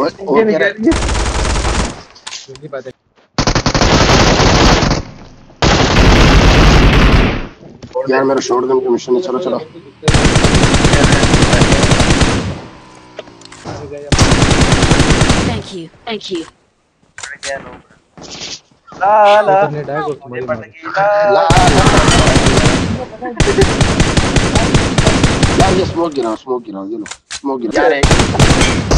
और यार मेरा शॉटगन का मिशन है। चलो चलो थैंक यू ला ला यार ये स्मोक गिरा यार